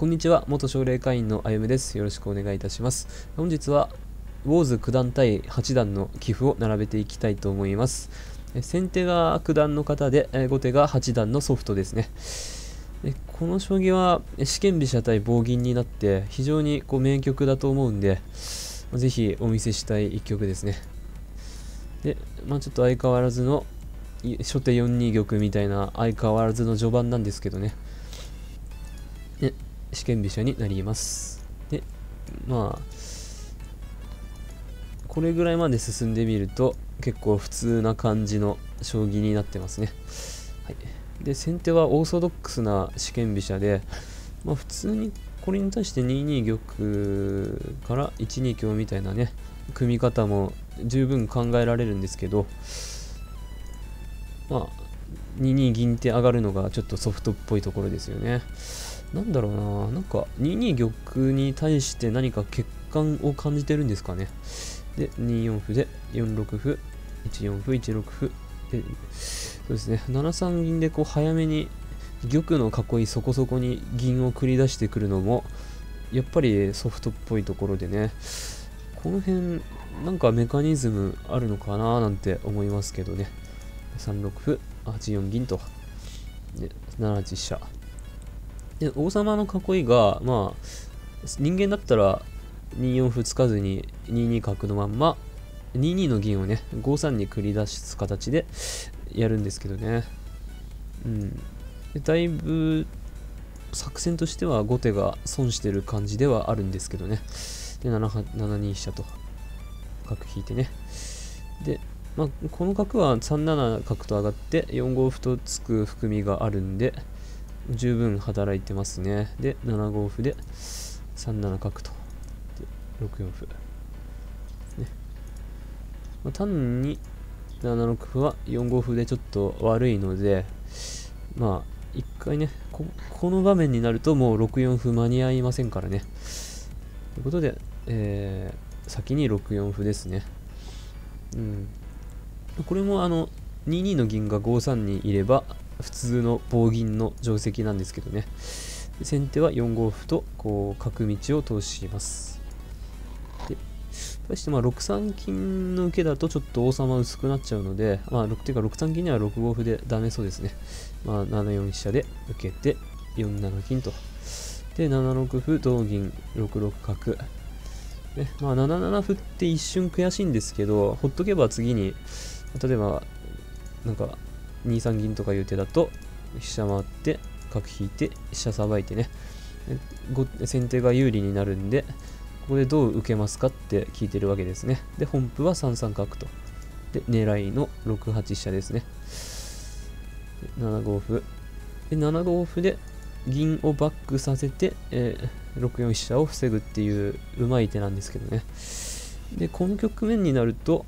こんにちは、元奨励会員のあゆむです。よろしくお願いいたします。本日は、ウォーズ九段対八段の棋譜を並べていきたいと思います。先手が九段の方で、後手が八段のソフトですね。この将棋は、四間飛車対棒銀になって、非常に名局だと思うんで、ぜひお見せしたい一局ですね。で、ちょっと相変わらずの、初手4二玉みたいな相変わらずの序盤なんですけどね。で、四間飛車になります。で、これぐらいまで進んでみると結構普通な感じの将棋になってますね。はい、で、先手はオーソドックスな四間飛車で、普通にこれに対して2二玉から1二香みたいなね、組み方も十分考えられるんですけど、2二銀って上がるのがちょっとソフトっぽいところですよね。なんだろうな、2二玉に対して何か欠陥を感じてるんですかね。で、2四歩で4六歩、1四歩、1六歩で、そうですね、7三銀で早めに玉の囲いそこそこに銀を繰り出してくるのもやっぱりソフトっぽいところでね、この辺なんかメカニズムあるのかななんて思いますけどね。3六歩、8四銀とで7八飛車で、王様の囲いが人間だったら2四歩突かずに2二角のまんま2二の銀をね5三に繰り出す形でやるんですけどね、だいぶ作戦としては後手が損してる感じではあるんですけどね。で、7二飛車と角引いてね。で、この角は3七角と上がって4五歩と突く含みがあるんで十分働いてますね。で、7五歩で3七角とで6四歩、ね、単に7六歩は4五歩でちょっと悪いので、一回ね、この場面になるともう6四歩間に合いませんからね。ということで、先に6四歩ですね。これも2二の銀が5三にいれば普通の棒銀の定石なんですけどね。先手は4五歩と角道を通します。で、対して6三金の受けだとちょっと王様薄くなっちゃうので、ていうか6三金には6五歩でダメそうですね。7四飛車で受けて4七金とで7六歩同銀6六角、7七歩って一瞬悔しいんですけど、ほっとけば次に例えば2三銀とかいう手だと飛車回って角引いて飛車さばいてね、先手が有利になるんで、ここでどう受けますかって聞いてるわけですね。で、本譜は3三角とで狙いの6八飛車ですね。7五歩で7五歩で銀をバックさせて、6四飛車を防ぐっていううまい手なんですけどね。で、この局面になると、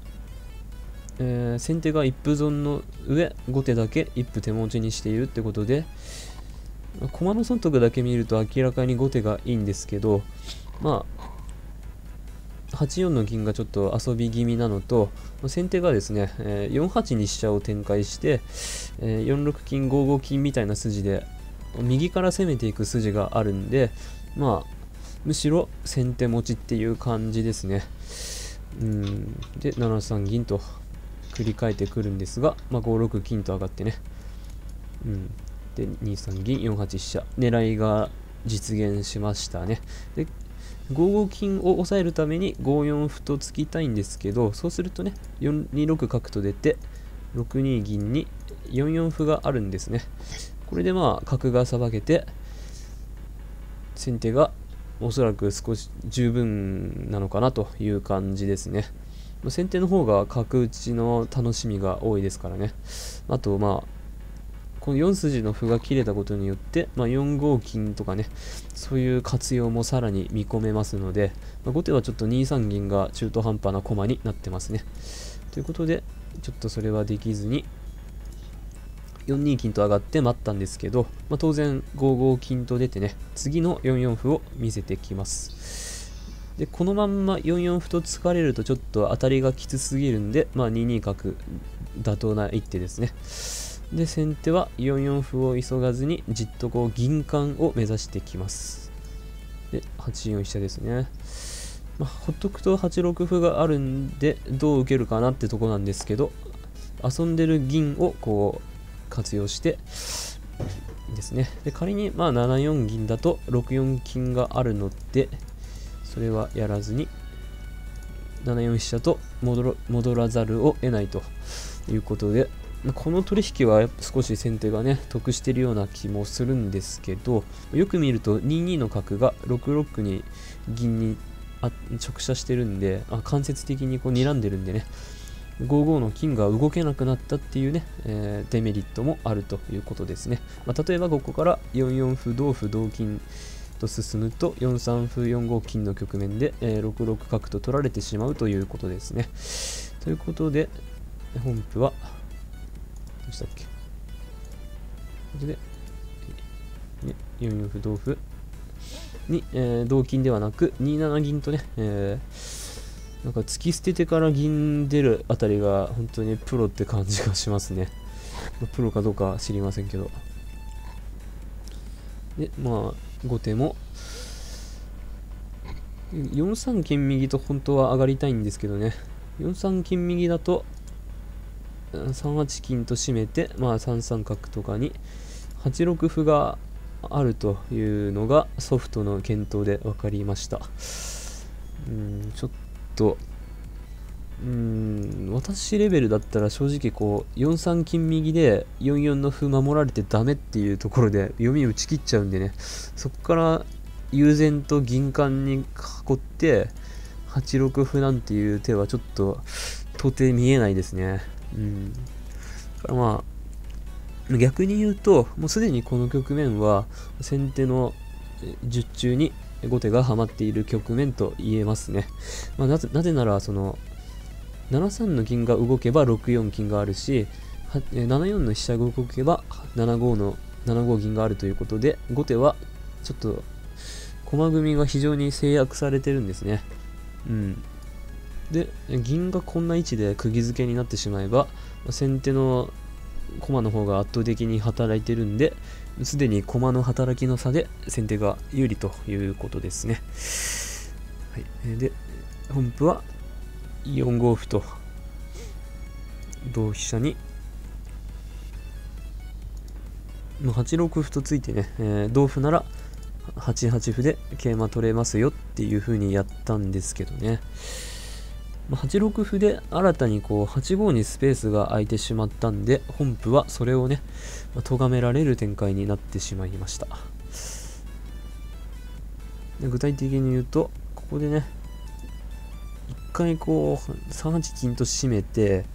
先手が一歩損の上後手だけ一歩手持ちにしているってことで、駒の損得だけ見ると明らかに後手がいいんですけど、8四の銀がちょっと遊び気味なのと、先手がですね、4八に飛車を展開して、4六金5五金みたいな筋で右から攻めていく筋があるんで、むしろ先手持ちっていう感じですね。で、7三銀と繰り返ってくるんですが、5六金と上がってね、で2三銀4八飛車、狙いが実現しましたね。で、5五金を抑えるために5四歩と突きたいんですけど、そうするとね2六角と出て6二銀に4四歩があるんですね。これで角がさばけて先手がおそらく少し十分なのかなという感じですね。先手の方が角打ちの楽しみが多いですからね。あとこの4筋の歩が切れたことによって、4五金とかね、そういう活用もさらに見込めますので、後手はちょっと2三銀が中途半端な駒になってますね。ということでちょっとそれはできずに4二金と上がって待ったんですけど、当然5五金と出てね、次の4四歩を見せてきます。で、このまんま4四歩と突かれるとちょっと当たりがきつすぎるんで、2二角妥当な一手ですね。で、先手は4四歩を急がずにじっと銀冠を目指してきます。で8四飛車ですね。まあ、ほっとくと8六歩があるんでどう受けるかなってとこなんですけど、遊んでる銀をこう活用してですね。で仮にまあ7四銀だと6四金があるのでそれはやらずに7四飛車と戻らざるを得ないということで、この取引は少し先手がね得してるような気もするんですけど、よく見ると2二の角が6六に銀に直射してるんで、間接的にこう睨んでるんでね、5五の金が動けなくなったっていうね、デメリットもあるということですね。例えばここから4四歩同金と進むと4三歩4五金の局面で、6六角と取られてしまうということですね。ということで本譜はどうしたっけ、これで4四歩同歩に、同金ではなく2七銀とね、なんか突き捨ててから銀出るあたりが本当にプロって感じがしますね。プロかどうか知りませんけど。でまあ後手も4三金右と本当は上がりたいんですけどね、4三金右だと3八金と締めて、まあ、3三角とかに8六歩があるというのがソフトの検討で分かりました。ちょっと私レベルだったら正直こう4三金右で4四の歩守られてダメっていうところで読み打ち切っちゃうんでね、そこから悠然と銀冠に囲って8六歩なんていう手はちょっと到底見えないですね。だからまあ逆に言うともうすでにこの局面は先手の術中に後手がはまっている局面と言えますね。なぜならその7三の銀が動けば6四金があるし、7四の飛車が動けば7五銀があるということで、後手はちょっと駒組みが非常に制約されてるんですね。で銀がこんな位置で釘付けになってしまえば先手の駒の方が圧倒的に働いてるんで、すでに駒の働きの差で先手が有利ということですね。はい、で本譜は4五歩と同飛車に8六歩とついてね、同歩なら8八歩で桂馬取れますよっていう風にやったんですけどね、8六歩で新たにこう8五にスペースが空いてしまったんで、本譜はそれをね咎められる展開になってしまいました。で具体的に言うとここでね一回こう3八金と締めて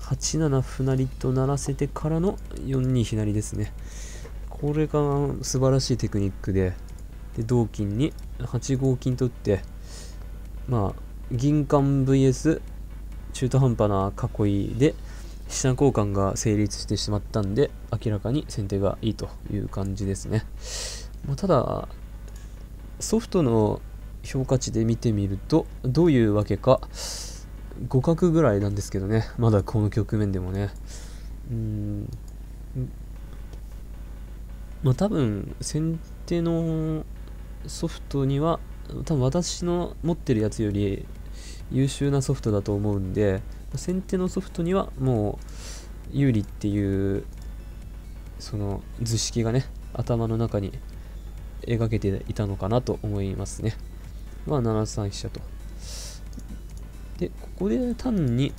8七歩成と鳴らせてからの4二飛成ですね。これが素晴らしいテクニックで、同金に8五金と打って、まあ銀冠 vs 中途半端な囲いで飛車交換が成立してしまったんで、明らかに先手がいいという感じですね。ただソフトの評価値で見てみるとどういうわけか互角ぐらいなんですけどね、まだこの局面でもね。多分先手のソフトには多分私の持ってるやつより優秀なソフトだと思うんで、先手のソフトにはもう有利っていうその図式がね頭の中に描けていたのかなと思いますね。7三飛車と。でここで単に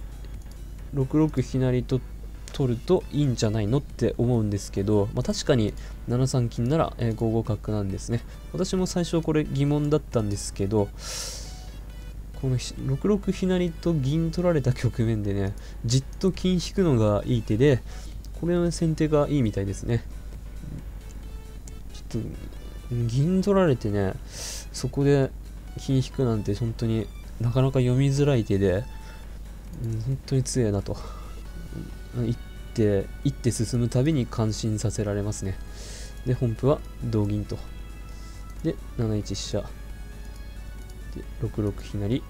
6六飛成と取るといいんじゃないのって思うんですけど、確かに7三金なら5五角なんですね。私も最初これ疑問だったんですけど、この6六飛成と銀取られた局面でねじっと金引くのがいい手で、これは先手がいいみたいですね。ちょっと銀取られてねそこで金引くなんて本当になかなか読みづらい手で、本当に強いなと。一手進むたびに感心させられますね。で本譜は同銀と。で7一飛車で6六飛成で、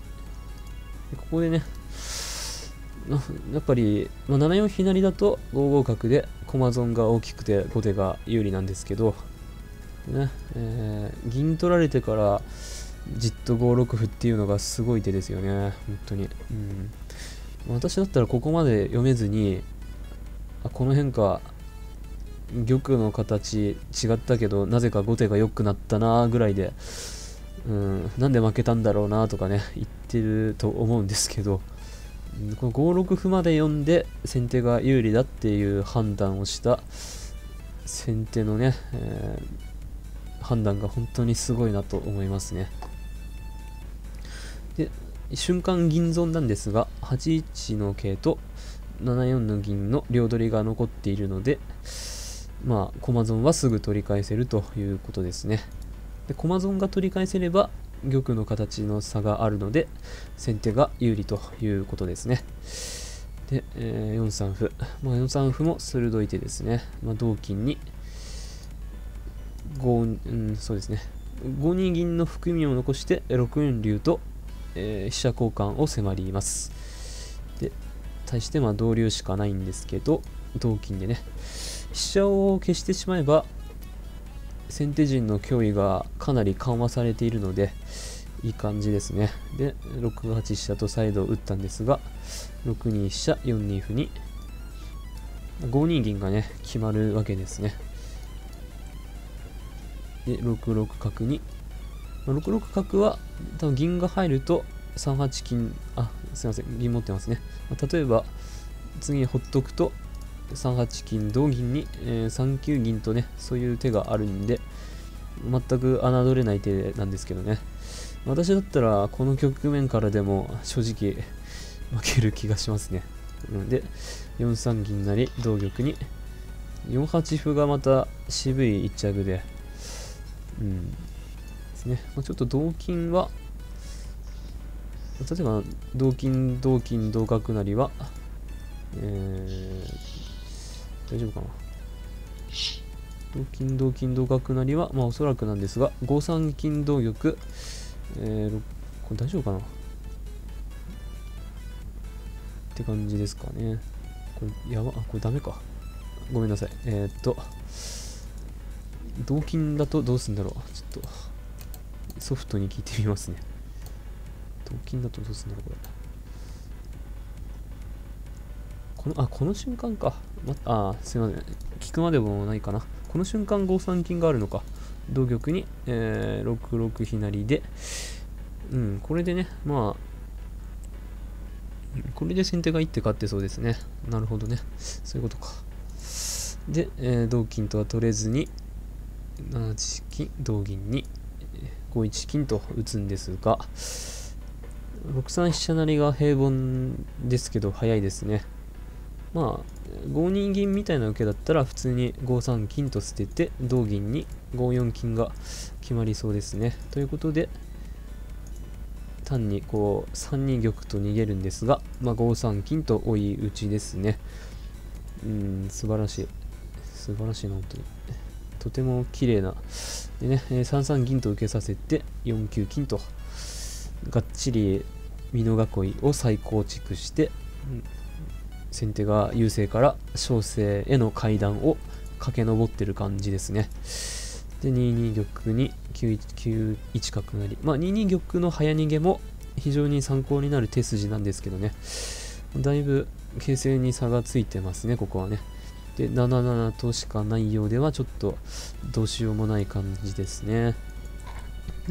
ここでねやっぱり、7四飛成だと5五角で駒損が大きくて後手が有利なんですけど、ね、銀取られてからじっと5六歩っていうのがすごい手ですよね、本当に。うん、私だったらここまで読めずに、あ、この辺か、玉の形違ったけどなぜか後手が良くなったなぐらいで、なんで負けたんだろうなとかね言ってると思うんですけど、この5六歩まで読んで先手が有利だっていう判断をした先手のね、判断が本当にすごいなと思いますね。で、瞬間銀損なんですが、8一の桂と7四の銀の両取りが残っているので、まあ駒損はすぐ取り返せるということですね。で、駒損が取り返せれば玉の形の差があるので先手が有利ということですね。で、4三歩、まあ、4三歩も鋭い手ですね。まあ、同金にそうですね、5二銀の含みを残して6四竜と、飛車交換を迫ります。で、対してまあ同竜しかないんですけど、同金でね飛車を消してしまえば先手陣の脅威がかなり緩和されているのでいい感じですね。で、6八飛車と再度打ったんですが、6二飛車4二歩に5二銀がね決まるわけですね。で、6六角に、6六角は多分銀が入ると3八金、あ、すいません、銀持ってますね。例えば次ほっとくと3八金同銀に、3九銀とねそういう手があるんで全く侮れない手なんですけどね。私だったらこの局面からでも正直負ける気がしますね。で、4三銀成同玉に4八歩がまた渋い一着で、ですね。まあ、ちょっと同金は例えば同金同角成は、大丈夫かな。同金同角成はまあおそらくなんですが、5三金同玉、これ大丈夫かなって感じですかね。これやば、あ、これダメか、ごめんなさい。同金だとどうするんだろう、ちょっとソフトに聞いてみますね。同金だとどうするんだろう、この瞬間か。すいません、聞くまでもないかな。この瞬間5三金があるのか。同玉に、6六飛成で、これでね、まあこれで先手が1手勝ってそうですね。なるほどね、そういうことか。で、同金とは取れずに7八金同銀に5一金と打つんですが、6三飛車成が平凡ですけど早いですね。まあ5二銀みたいな受けだったら普通に5三金と捨てて同銀に5四金が決まりそうですね。ということで単にこう3二玉と逃げるんですが、まあ、5三金と追い打ちですね。素晴らしい、素晴らしいな、本当にとても綺麗なでね、3三銀と受けさせて4九金とがっちり美濃囲いを再構築して、先手が優勢から小勢への階段を駆け上ってる感じですね。で、2二玉に9一角成、まあ2二玉の早逃げも非常に参考になる手筋なんですけどね、だいぶ形勢に差がついてますね、ここはね。で、7七としかないようではちょっとどうしようもない感じですね。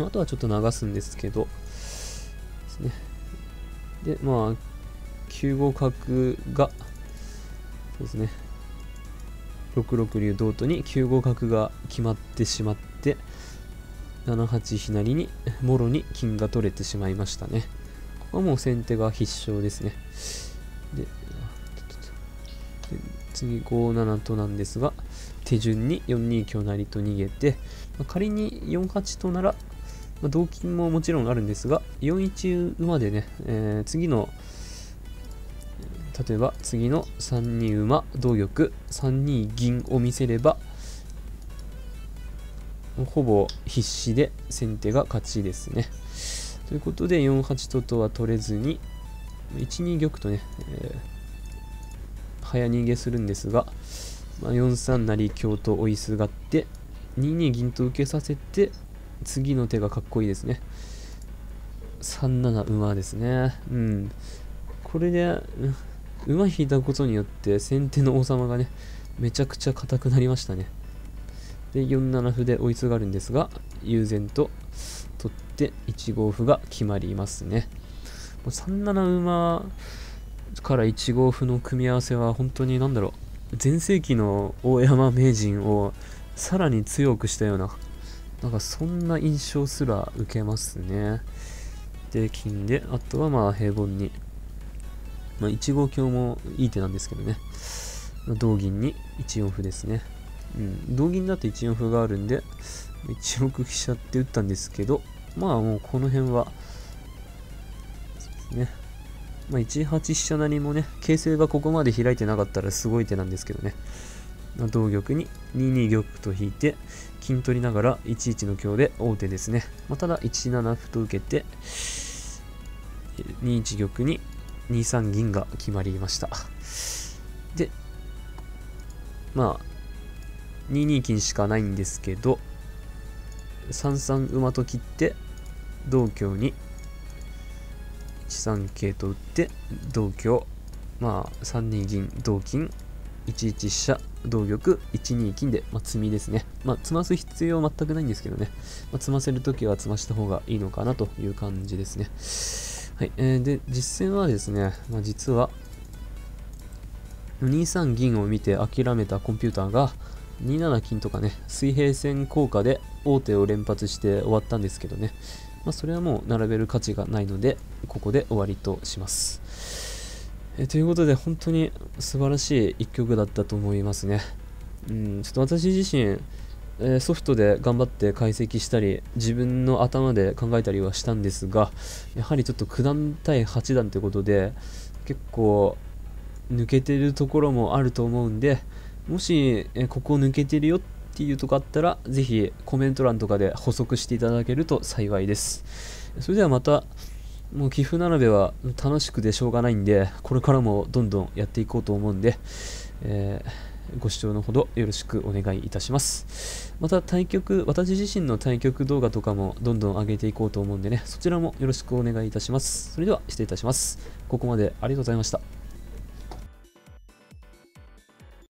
あとはちょっと流すんですけどですね。で、まあ9五角がそうですね、6六竜同とに9五角が決まってしまって、7八飛成にもろに金が取れてしまいましたね。ここはもう先手が必勝ですね。で、次5七となんですが、手順に4二香成と逃げて、まあ、仮に4八となら、まあ、同金ももちろんあるんですが4一馬でね、例えば次の3二馬同玉3二銀を見せればほぼ必至で先手が勝ちですね。ということで4八ととは取れずに1二玉とね、早逃げするんですが、まあ、4三成香と追いすがって2二銀と受けさせて、次の手がかっこいいですね。3七馬ですね。うん。これで、馬引いたことによって先手の王様がね、めちゃくちゃ硬くなりましたね。で、4七歩で追いすがるんですが、悠然と取って1五歩が決まりますね。3七馬から1五歩の組み合わせは本当に何だろう、全盛期の大山名人をさらに強くしたような、なんかそんな印象すら受けますね。で、金で、あとはまあ平凡に。まあ、1五香もいい手なんですけどね。同銀に1四歩ですね。うん、同銀だと1四歩があるんで、1六飛車って打ったんですけど、まあもうこの辺は、そうですね。まあ、1八飛車成もね、形勢がここまで開いてなかったらすごい手なんですけどね。同玉に2二玉と引いて、金取りながら1一の香で王手ですね。まあ、ただ1七歩と受けて、2一玉に2三銀が決まりました。で、まあ、2二金しかないんですけど、3三馬と切って、同香に1三桂と打って、同香、まあ、3二銀、同金、1一飛車、同玉、1二金で、まあ、詰みですね。まあ、詰ます必要全くないんですけどね。まあ、詰ませるときは詰ました方がいいのかなという感じですね。はい。で、実戦はですね、まあ、実は、2三銀を見て諦めたコンピューターが、2七金とかね、水平線効果で王手を連発して終わったんですけどね。まあ、それはもう並べる価値がないので、ここで終わりとします。ということで、本当に素晴らしい一局だったと思いますね。うん、ちょっと私自身、ソフトで頑張って解析したり、自分の頭で考えたりはしたんですが、やはりちょっと九段対八段ということで、結構抜けてるところもあると思うんで、もし、ここ抜けてるよっていうとこあったら、ぜひコメント欄とかで補足していただけると幸いです。それではまた、もう棋譜並べは楽しくでしょうがないんで、これからもどんどんやっていこうと思うんで、ご視聴のほどよろしくお願いいたします。また対局、私自身の対局動画とかもどんどん上げていこうと思うんでね、そちらもよろしくお願いいたします。それでは失礼いたします。ここまでありがとうございました。